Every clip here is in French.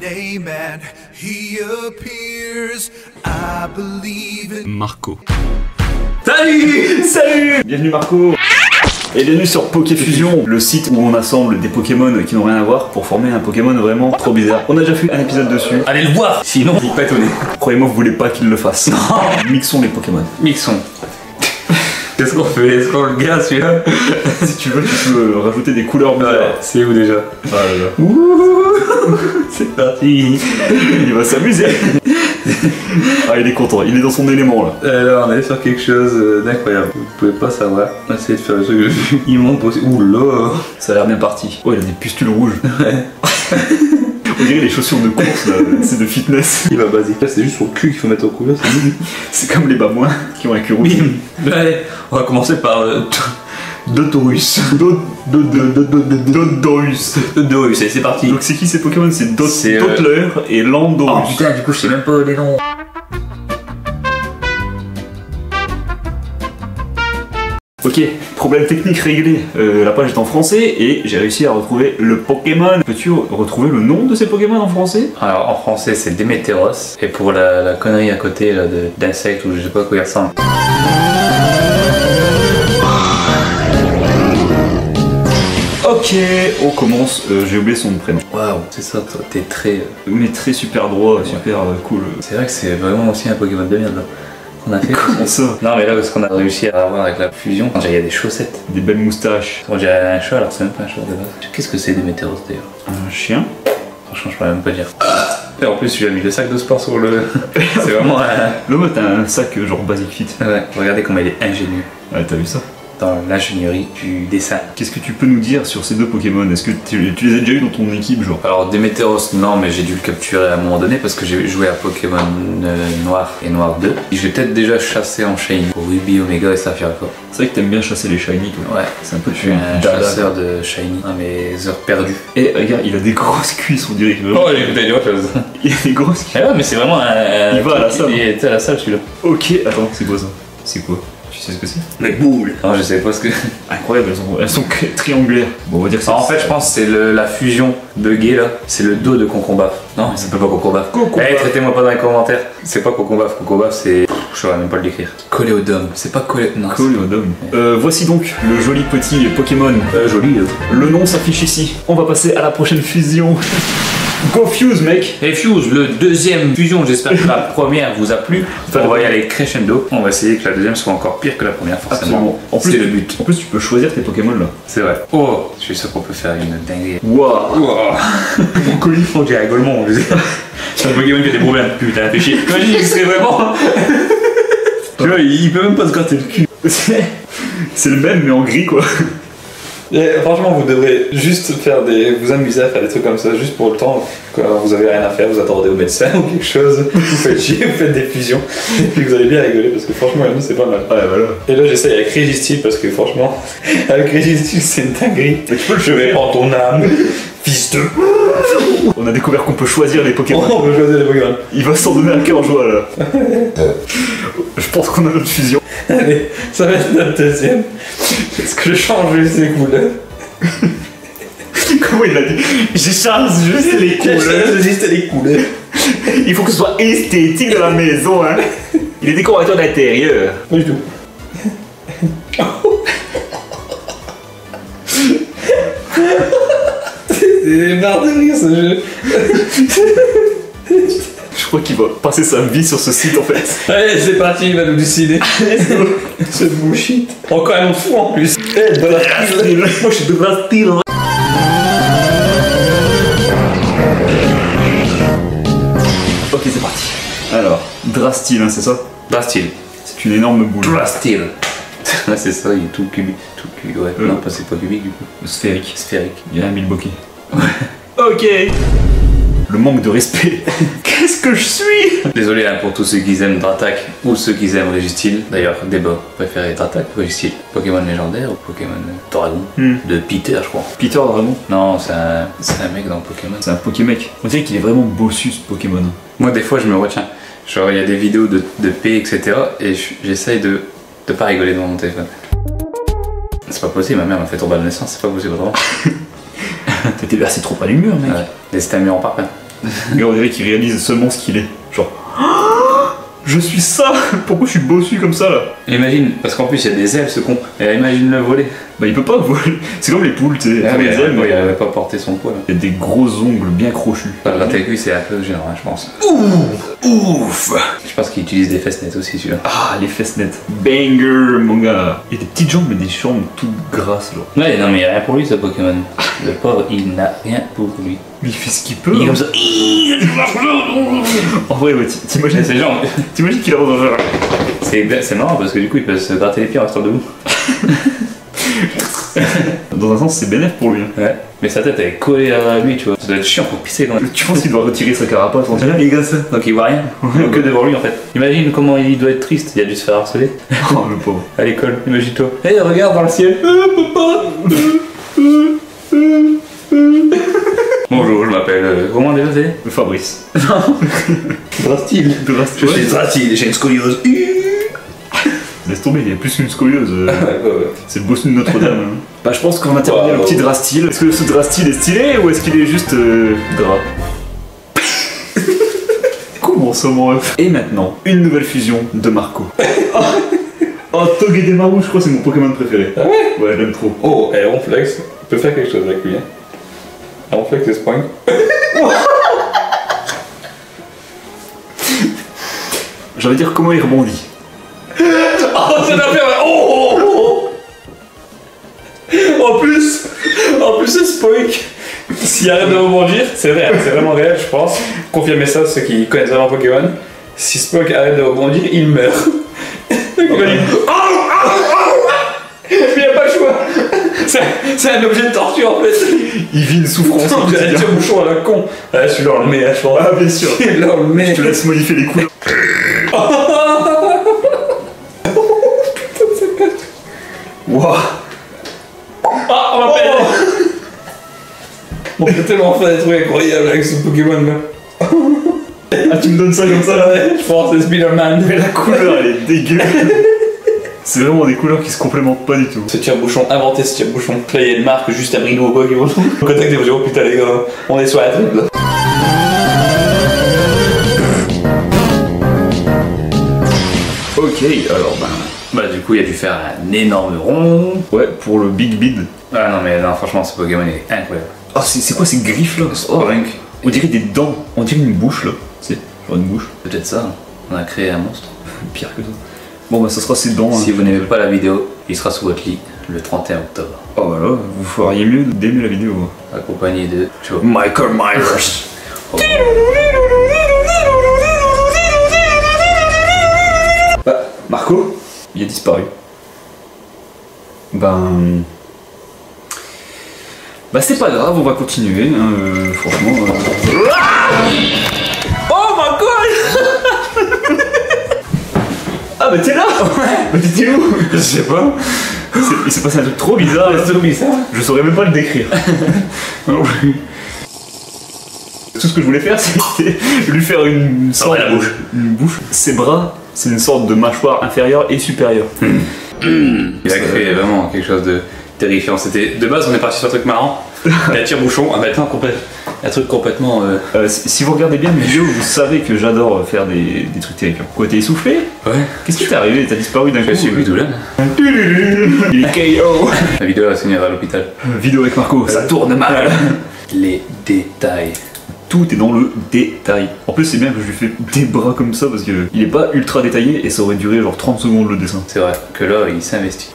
name and he appears. I believe in Marco. Salut, salut. Bienvenue Marco. Et bienvenue sur Pokéfusion, le site où on assemble des Pokémon qui n'ont rien à voir pour former un Pokémon vraiment trop bizarre. On a déjà fait un épisode dessus. Allez le voir, sinon vous êtes pas étonnés. Croyez-moi, vous voulez pas qu'il le fasse. Non. Mixons les Pokémon. Mixons. Qu'est-ce qu'on fait? Est-ce qu'on le garde celui-là? Si tu veux, tu peux rajouter des couleurs bizarres. Ouais, c'est où déjà? Ah là là. C'est parti. Il va s'amuser. Ah, il est content, il est dans son élément là. Alors on est sur quelque chose d'incroyable. Vous pouvez pas savoir. Essayez de faire le truc que j'ai vu. Il monte aussi. Ouh là, ça a l'air bien parti. Oh, il a des pustules rouges. Ouais. On dirait les chaussures de course là, c'est de fitness. Il va basique. Là c'est juste son cul qu'il faut mettre en couleur. C'est comme les babouins qui ont un cul rouge. Allez, on va commencer par Dotorus. Dotorus. Dotorus, c'est parti. Donc c'est qui ces Pokémon? C'est Dottler et Landorus. Oh putain, du coup je sais même pas les noms. Ok, problème technique réglé, la page est en français et j'ai réussi à retrouver le Pokémon. Peux-tu retrouver le nom de ces Pokémon en français? Alors en français c'est Demeteros, et pour la connerie à côté d'insectes ou je sais pas quoi il ressemble. Ok, on commence, j'ai oublié son prénom. Waouh, c'est ça, t'es très... mais très super droit, super cool. C'est vrai que c'est vraiment aussi un Pokémon de merde là. On a fait comment ça? Non mais là parce qu'on a réussi à avoir avec la fusion, il y a des chaussettes, des belles moustaches. On dirait un chat alors c'est même pas un chat de base. Qu'est-ce que c'est des météores d'ailleurs? Un chien? Franchement je pourrais même pas dire. Et en plus j'ai mis le sac de sport sur le... c'est vraiment un... Le mot t'as un sac genre basic fit. Ouais, regardez comment il est ingénieux. Ouais, t'as vu ça? Dans l'ingénierie du dessin. Qu'est-ce que tu peux nous dire sur ces deux Pokémon? Est-ce que tu les as déjà eu dans ton équipe genre? Alors Demeteros non, mais j'ai dû le capturer à un moment donné parce que j'ai joué à Pokémon Noir et Noir 2. J'ai peut-être déjà chassé en Shiny, Ruby, Omega et Saphir Core. C'est vrai que t'aimes bien chasser les Shiny toi. Ouais, c'est un peu tu un chasseur de Shiny à mes heures perdues. Et regarde, il a des grosses cuisses, on dirait. Oh, il a des grosses cuisses. Ah ouais, mais c'est vraiment un... Il va à la salle. Il est à la salle celui-là. Ok, attends, c'est quoi ça? C'est quoi? Tu sais ce que c'est? Les boules! Non, je sais pas ce que... Incroyable, elles sont triangulaires. Bon, on va dire que en fait, je pense que c'est la fusion buggée là. C'est le dos de Concombaf. Non, ça peut pas Concombaf. Eh, traitez-moi pas dans les commentaires. C'est pas Concombaf. Concombaf, c'est... je saurais même pas le décrire. Collé au dôme. C'est pas collé... non. Collé au dôme. Voici donc le joli petit Pokémon. Joli. Le nom s'affiche ici. On va passer à la prochaine fusion. Go Fuse mec! Et Fuse, le deuxième fusion, j'espère que la première vous a plu. On va y aller crescendo. On va essayer que la deuxième soit encore pire que la première, forcément. C'est le but. En plus, tu peux choisir tes Pokémon là. C'est vrai. Oh, je suis sûr qu'on peut faire une dinguerie. Waouh! Mon colis font que j'ai un golemon. C'est un Pokémon qui a des problèmes. Putain, fait chier. Quand je dis que c'est vraiment. Tu vois, il peut même pas se gratter le cul. C'est le même, mais en gris quoi. Et franchement, vous devrez juste faire vous amuser à faire des trucs comme ça, juste pour le temps. Quand vous avez rien à faire, vous attendez au médecin ou quelque chose, vous faites chier, vous faites des fusions, et puis vous allez bien rigoler parce que franchement, c'est pas mal. Ouais, voilà. Et là, j'essaye avec Registeel parce que franchement, avec Registeel, c'est une dinguerie. Mais tu peux le jouer en ton âme, fils de. On a découvert qu'on peut choisir les Pokémon. On peut choisir les Pokémon. Il va s'en donner un cœur joie là. Je pense qu'on a notre fusion. Allez, ça va être notre deuxième. Est-ce que je change juste les couleurs? Comment il a dit? Je change juste les couleurs. Il faut que ce soit esthétique dans la maison, hein. Il est décorateur d'intérieur. Pas du tout. C'est marre de rire ce jeu. Je crois qu'il va passer sa vie sur ce site en fait. Allez, c'est parti, il va nous décider. Ce bullshit. Encore un autre fou en plus. Eh, de la style. Moi je suis de la style. Ok, c'est parti. Alors, Drastil, hein, c'est ça? Drastil. C'est une énorme boule. Drastil. Ouais, c'est ça, il est tout cubique. Tout cubique, ouais. Non, c'est pas cubique du coup. Sphérique. Sphérique. Il y a un mille bokeh. Ok. Le manque de respect. Qu'est-ce que je suis? Désolé hein, pour tous ceux qui aiment Drattac ou ceux qui aiment Registeel. D'ailleurs, débat. Préférez Drattac ou Registeel? Pokémon légendaire ou Pokémon Dragon? De Peter, je crois. Peter Dragon? Non, c'est un mec dans Pokémon. C'est un Pokémec. On dirait qu'il est vraiment bossu ce Pokémon. Moi, des fois, je me retiens. Genre, il y a des vidéos de P, etc. Et j'essaye de pas rigoler devant mon téléphone. C'est pas possible, ma mère m'a fait tomber à la naissance, c'est pas possible vraiment. T'étais versé trop à l'humeur, mec. Ouais. Et c'était un mur en parpaing. Le gars, on dirait qu'il réalise seulement ce qu'il est. Genre, je suis ça. Pourquoi je suis bossu comme ça là? Imagine, parce qu'en plus il y a des ailes ce con. Et imagine le voler. Bah il peut pas voler. C'est comme les poules, tu sais. Ah, les ailes, il avait pas porté son poids là. Il y a des gros ongles bien crochus. Bah, la TQ c'est un peu gênant, hein, je pense. Ouh, ouf. Je pense qu'il utilise des fesses nettes aussi celui-là. Ah les fesses nettes. Banger mon gars. Il y a des petites jambes mais des jambes toutes grasses là. Ouais non mais il n'y a rien pour lui ce Pokémon. Le pauvre il n'a rien pour lui. Il fait ce qu'il peut. Il est comme ça. En vrai, t'imagines ses jambes. T'imagines qu'il a dans un... C'est marrant parce que du coup il peut se gratter les pieds en restant debout. Dans un sens c'est bénéf pour lui. Ouais. Mais sa tête elle est collée à lui tu vois. Ça doit être chiant pour pisser quand même. Tu penses qu'il doit retirer sa carapace en là les gars ça. Donc il voit rien. Ouais, que devant lui en fait. Imagine comment il doit être triste. Il a dû se faire harceler. Oh le pauvre. À l'école, imagine-toi. Hé hey, regarde dans le ciel. Bonjour, je m'appelle... Comment déjà c'est? Fabrice. Non. Drastil. Drastil. Je suis Drastil, j'ai une scoliose. Laisse tomber, il y a plus qu'une scoliose. C'est le bossu de Notre-Dame. Hein. Bah je pense qu'on va terminer le petit Drastil. Est-ce que ce Drastil est stylé ou est-ce qu'il est juste... gras? Comment ça mon ref? Et maintenant, une nouvelle fusion de Marco. Oh, Togedemaru, je crois c'est mon Pokémon préféré. Ah ouais? Ouais, j'aime trop. Oh, et on flex. On peut faire quelque chose avec lui, hein. On fait que c'est point. J'allais dire comment il rebondit. Oh, c'est la merde. Oh, oh, oh. En plus, c'est Spoink. S'il arrête de rebondir, c'est réel, c'est vraiment réel, je pense. Confirmez ça, ceux qui connaissent vraiment Pokémon. Si Spoink arrête de rebondir, il meurt. Donc il va dire. Oh, oh, oh. Mais il n'y a pas le choix. C'est un objet de torture en fait. Il vit une souffrance. J'ai arrêté un bouchon à la con. Ah, celui-là on le met, je pense. Ah, bien sûr. Celui-là on le met. Je te laisse modifier les couleurs. Oh, putain, ça casse. Wouah. Ah, on m'appelle. On peut tellement faire des trucs incroyables avec ce Pokémon là. Ah, tu me donnes ça comme ça là? Je pense que c'est Spider-Man. Mais la couleur elle est dégueulasse. C'est vraiment des couleurs qui se complémentent pas du tout. Ce tire-bouchon, inventer ce tire-bouchon. Là il y a une marque juste à Brigo au Pokémon. Contact des oh putain les gars, on est sur la tête là. Ok, alors bah du coup il a dû faire un énorme rond. Ouais, pour le Big Bid. Ah non mais non, franchement ce Pokémon est incroyable. Ah oh, c'est quoi ces griffes là? Oh, on dirait des dents, on dirait une bouche là. C'est genre une bouche. Peut-être ça, hein. On a créé un monstre. Pire que ça. Bon bah ça sera ses dents. Si vous n'aimez pas la vidéo, il sera sous votre lit le 31 octobre. Oh voilà, vous feriez mieux d'aimer la vidéo. Accompagné de Michael Myers. Oh. Bah, Marco, il a disparu. Ben... Bah c'est pas grave, on va continuer, hein, franchement... Oh my god. Ah bah t'es là. Bah t'étais où? Je sais pas. Il s'est passé un truc trop bizarre. Je saurais même pas le décrire. Tout ce que je voulais faire c'était lui faire une sorte de bouche. Une bouche. Ses bras, c'est une sorte de mâchoire inférieure et supérieure. Il a créé vraiment quelque chose de terrifiant. C'était de base on est parti sur un truc marrant. La tire-bouchon, ah bah attends, un truc complètement... si vous regardez bien mes vidéos, vous savez que j'adore faire des trucs terrifiants. Quoi, t'es essoufflé? Ouais. Qu'est-ce qui t'est arrivé? T'as disparu d'un coup? Je suis plus tout là. Il est KO. La vidéo va se finir à l'hôpital. Vidéo avec Marco, ça tourne mal. Les détails. Tout est dans le détail. En plus c'est bien que je lui fais des bras comme ça parce que il est pas ultra détaillé et ça aurait duré genre 30 secondes le dessin. C'est vrai que là il s'investit.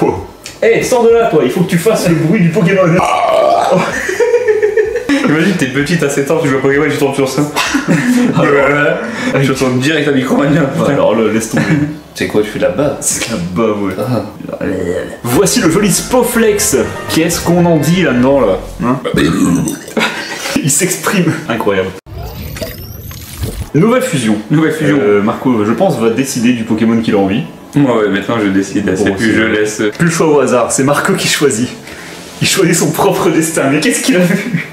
Wow. Hey, sors de là toi, il faut que tu fasses le bruit du Pokémon. Imagine t'es petite à 7 ans, tu joues à Pokémon et tu tombes sur ça. Je tourne direct à Micromania. Alors là, laisse tomber. C'est quoi, tu fais de la bave? C'est de la bave, ouais. Ah. Voici le joli Spoflex. Qu'est-ce qu'on en dit là-dedans là, hein? Il s'exprime. Incroyable. Nouvelle fusion. Marco, je pense, va décider du Pokémon qu'il a envie. Ouais, maintenant je décide, c'est plus je laisse... Plus le choix au hasard, c'est Marco qui choisit. Il choisit son propre destin, mais qu'est-ce qu'il a vu?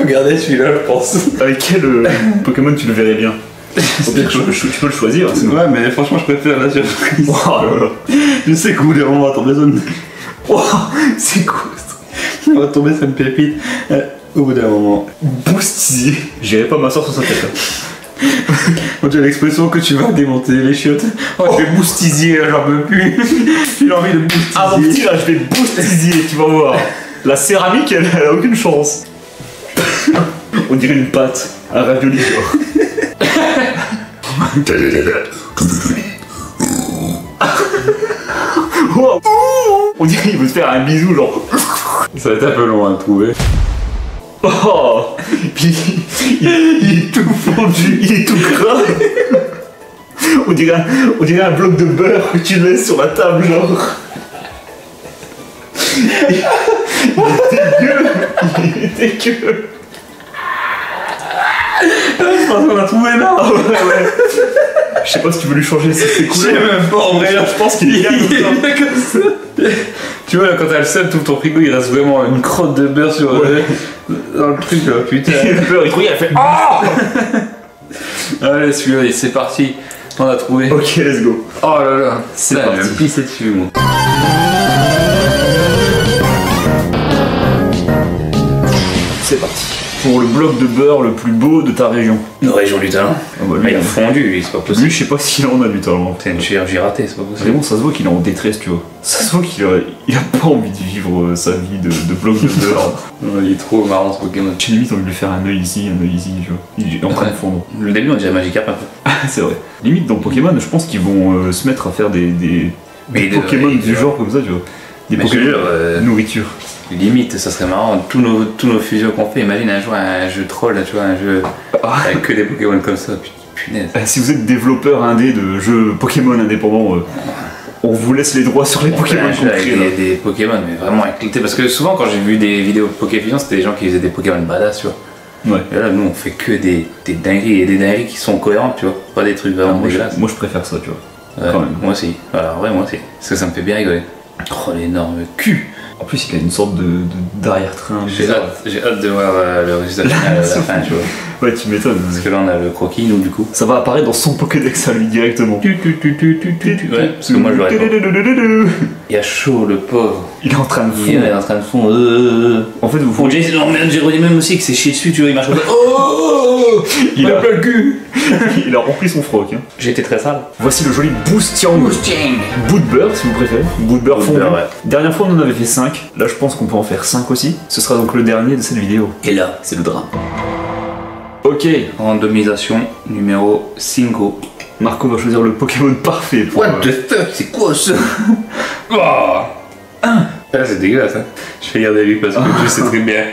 Regardez celui-là, je pense. Avec quel Pokémon tu le verrais bien? Tu peux le choisir. Ouais, mais franchement, je préfère la surprise. Je sais qu'au bout des moments, on va tomber sur une... C'est cool. On va tomber sur une pépite. au bout d'un moment, boustillé. J'irai pas m'asseoir sur sa tête. On dirait l'expression que tu vas démonter les chiottes. Oh, je vais boustisier, j'en peux plus. J'ai envie de boustisier. Ah mon petit là, je vais boustisier, tu vas voir. La céramique, elle a aucune chance. On dirait une pâte, un ravioli genre. Wow. On dirait qu'il veut te faire un bisou genre. Ça va être un peu long à trouver. Oh, puis il est tout fondu, il est tout gras. On dirait un bloc de beurre que tu laisses sur la table genre. Il est dégueu. Je pense qu'on a trouvé là. Ouais. Je sais pas si tu veux lui changer ses couleurs. Je sais même pas en vrai, je pense qu'il est bien comme ça. Tu vois, quand elle sème tout ton frigo, il reste vraiment une crotte de beurre sur dans le truc là, putain. Le beurre, il croit, il a fait. Oh allez, celui-là, c'est parti. On a trouvé. Ok, let's go. Oh là là, c'est parti. Pisse dessus, moi. C'est parti. Pour le bloc de beurre le plus beau de ta région. Une région du talent. Ah bah lui, il a fondu, c'est pas possible. Lui, je sais pas s'il en a du talent. Putain, j'ai raté, c'est pas possible. Vraiment, ça se voit qu'il est en détresse, tu vois. Ça se voit qu'il a pas envie de vivre sa vie de bloc de beurre. Il est trop marrant ce Pokémon. J'ai limite envie de lui faire un œil ici, tu vois. Il est en train de fondre. Le début, on dirait Magikarp un peu. Ah, c'est vrai. Limite, dans Pokémon, je pense qu'ils vont se mettre à faire des Pokémon du genre comme ça, tu vois. Des Pokémon nourriture. Limite, ça serait marrant, tous nos fusions qu'on fait, imagine un jour un jeu troll, tu vois, un jeu avec que des Pokémon comme ça, punaise. Si vous êtes développeur indé de jeux Pokémon indépendants, on vous laisse les droits sur les Pokémon qu'on crée. Des Pokémon, mais vraiment éclatés, parce que souvent quand j'ai vu des vidéos Pokéfusion, c'était des gens qui faisaient des Pokémon badass, tu vois. Ouais. Et là, nous, on fait que des dingueries, et des dingueries qui sont cohérentes, tu vois, pas des trucs vraiment dégueulasses. Moi, je préfère ça, tu vois. Quand même. Moi aussi, voilà, ouais, moi aussi, parce que ça me fait bien rigoler. Oh, l'énorme cul! En plus, il a une sorte de d'arrière-train. J'ai hâte de voir le résultat final à la fin, tu vois. Ouais, tu m'étonnes. Parce que là, on a le croquis, nous, du coup. Ça va apparaître dans son Pokédex à lui directement. Ouais, parce que moi, je l'aurais pas. Il a chaud, le pauvre. Il est en train de fondre. Il est en train de fondre. En fait, vous pouvez. Jérôme même aussi, qui s'est chié dessus, tu vois, il marche comme ça. Oh! Il a plein le cul! Il a rempli son froc. Hein. J'ai été très sale. Voici le joli Boostiang. Bout de beurre, si vous préférez. Bout de beurre fondu. Ouais. Dernière fois, on en avait fait 5. Là, je pense qu'on peut en faire 5 aussi. Ce sera donc le dernier de cette vidéo. Et là, c'est le drame. Ok. Randomisation numéro 5. Marco va choisir le Pokémon parfait. Pour What the fuck, c'est quoi ça? C'est dégueulasse. Hein. Je vais regarder lui parce que je sais très bien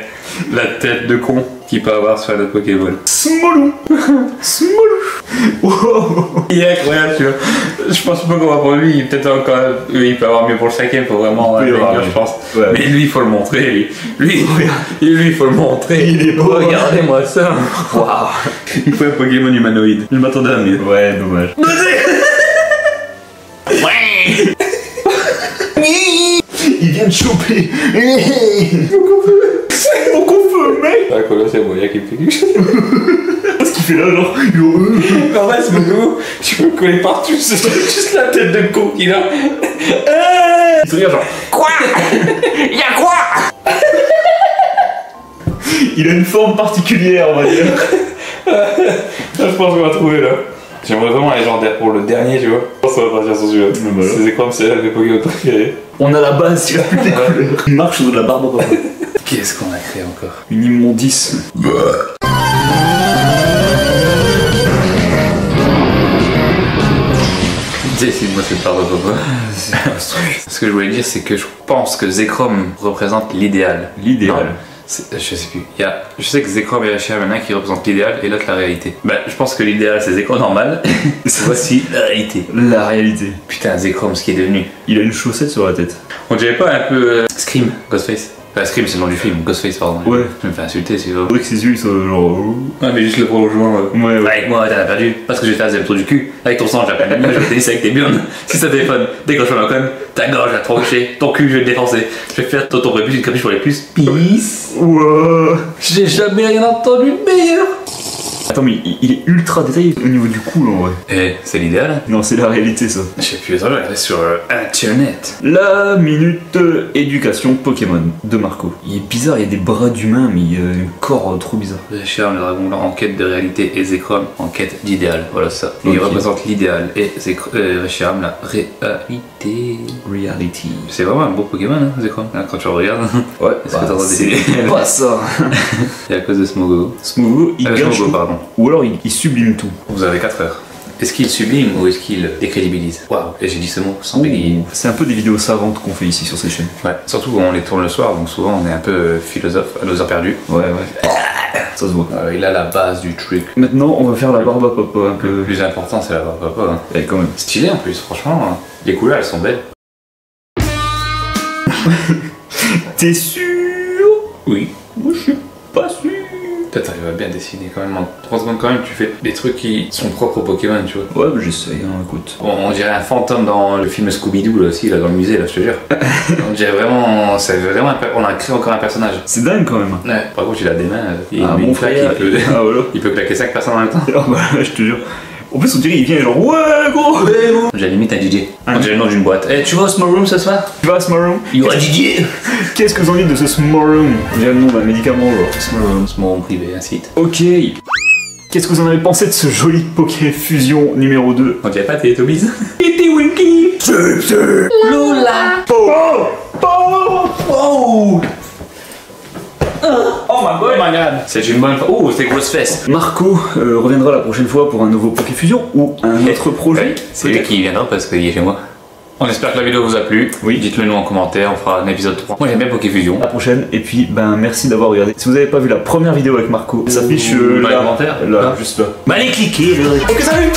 la tête de con qu'il peut avoir sur la Pokémon. Smolou. Smolou. Wow. Il est incroyable, tu vois. Je pense pas qu'on va pour lui. Peut-être encore. Lui, il peut avoir mieux pour le cinquième. Faut vraiment. Je pense. Ouais. Mais lui, il faut le montrer. Lui, il faut le montrer. Il est beau. Regardez-moi ça. Waouh. Il faut un Pokémon humanoïde. Je m'attendais à mieux. Ouais, dommage. Ouais. Il vient de choper. C'est mon confeu, mec. Ah quoi là, c'est moi qui me fait quelque chose. Qu'est-ce qu'il fait là, genre? En vrai, c'est nouveau. Tu peux me coller partout, c'est juste la tête de con qu'il a. Il se regarde genre. Quoi? Y'a quoi? Il a une forme particulière, on va dire. Je pense qu'on va trouver là. J'aimerais vraiment un légendaire pour le dernier, tu vois. Je pense qu'on va partir sur celui-là. C'est comme si elle avait Pokémon préféré. On a la base, tu vois. Il marche de la barbe. Qu'est-ce qu'on a créé encore? Une immondice. Décide-moi cette barbe, papa. Ce que je voulais dire, c'est que je pense que Zekrom représente l'idéal. L'idéal? Je sais plus. Je sais que Zekrom et Hachir, il y en a un qui représente l'idéal et l'autre la réalité. Bah, je pense que l'idéal c'est Zekrom normal. Voici la réalité. La réalité. Putain, Zekrom, ce qui est devenu. Il a une chaussette sur la tête. On dirait pas un peu. Scream, Ghostface. Enfin, Scream, c'est le nom du film, Ghostface, pardon. Ouais. Je me fais insulter, c'est vrai. Que ses yeux, ils sont genre. Ouais, mais juste le prolongement. Ouais, ouais. Avec moi, t'en as perdu. Parce que j'ai fait un tour du cul. Avec ton sang, j'ai perdu. Je vais te laisser avec tes burnes. Si ça téléphone, décroche ma conne, ta gorge, je vais te trancher. Ton cul, je vais le défoncer. Je vais faire ton tour de plus, une capuche pour les plus. Peace. Wow. J'ai jamais rien entendu de meilleur. Attends, mais il est ultra détaillé au niveau du cou là, en vrai. Eh, c'est l'idéal? Non, c'est la réalité ça. Je sais plus, attends, je vais aller sur internet. La minute éducation Pokémon de Marco. Il est bizarre, il y a des bras d'humain, mais il y a un corps trop bizarre. Le charme, le dragon blanc, enquête de réalité, Ezekrom, enquête d'idéal, voilà ça. Okay. Il représente l'idéal, Ezekrom, le charme, la réalité. Reality. C'est vraiment un beau Pokémon, hein, Ezekrom, quand tu regardes. Ouais, c'est bah, pas ça. C'est à cause de Smogo. Smogo, il gâche tout. Pardon. Ou alors il sublime tout. Vous avez 4 heures. Est-ce qu'il sublime ou est-ce qu'il décrédibilise? Waouh, j'ai dit ce mot sans bégayer. C'est un peu des vidéos savantes qu'on fait ici sur ces chaînes. Ouais, surtout quand on les tourne le soir, donc souvent on est un peu philosophe à nos heures perdues. Ouais, ouais. Ça se voit. Il a la base du truc. Maintenant, on va faire la barbe à papa un peu. Le plus important, c'est la barbe à papa. Hein. Et quand même. Stylé en plus, franchement. Hein. Les couleurs, elles sont belles. T'es sûr? Oui. Moi, je suis pas sûr. Peut-être t'arrives à bien dessiner quand même, en 3 secondes quand même tu fais des trucs qui sont propres au Pokémon, tu vois. Ouais, j'essaye, hein, écoute. On dirait un fantôme dans le film Scooby-Doo là aussi, là dans le musée, là je te jure. On dirait vraiment, c'est vraiment, on a créé encore un personnage. C'est dingue quand même. Ouais, par contre il a des mains, il a une claque, il peut, ah, voilà. Il peut claquer 5 personnes en même temps. Alors, bah, je te jure. En plus on dirait il vient genre ouais gros ouais, bon. J'ai limite un Didier. On dirait le nom d'une boîte. Eh, tu vas au Small Room ce soir? Tu vas au Small Room? Il y aura Didier. Qu'est-ce que vous en dites de ce Small Room? On dirait le nom d'un médicament genre. Small Room privé, un site. Ok. Qu'est-ce que vous en avez pensé de ce joli Poké Fusion numéro 2? On dirait pas Télétobies. Kitty Winky Lola Pow Pow Pow. Oh my god, c'est une bonne... Oh, c'est grosse fesse. Marco reviendra la prochaine fois pour un nouveau Poké Fusion ou un autre projet. Ouais, c'est lui qui viendra parce qu'il est chez moi. On espère que la vidéo vous a plu. Oui. Dites-le nous en commentaire, on fera un épisode 3. Moi j'aime bien Poké Fusion. À la prochaine et puis ben merci d'avoir regardé. Si vous n'avez pas vu la première vidéo avec Marco, ça s'affiche dans les commentaires. Là, juste là. Bah allez cliquer. Ok, salut.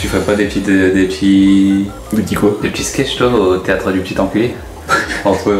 Tu ferais pas des petits... Des petits quoi? Des petits sketchs toi au théâtre du petit enculé? Entre...